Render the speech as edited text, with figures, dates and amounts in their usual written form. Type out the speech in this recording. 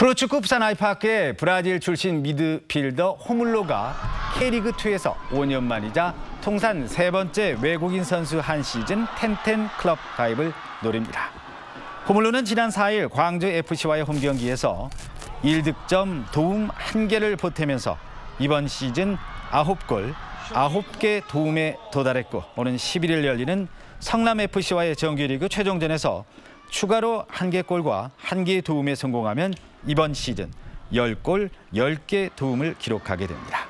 프로축구 부산 아이파크에 브라질 출신 미드필더 호물로가 K리그2에서 5년 만이자 통산 세 번째 외국인 선수 한 시즌 텐텐 클럽 가입을 노립니다. 호물로는 지난 4일 광주 FC와의 홈경기에서 1득점 도움 1개를 보태면서 이번 시즌 9골, 9개 도움에 도달했고 오는 11일 열리는 성남FC와의 정규리그 최종전에서 추가로 1개 골과 1개의 도움에 성공하면 이번 시즌 10골, 10개 도움을 기록하게 됩니다.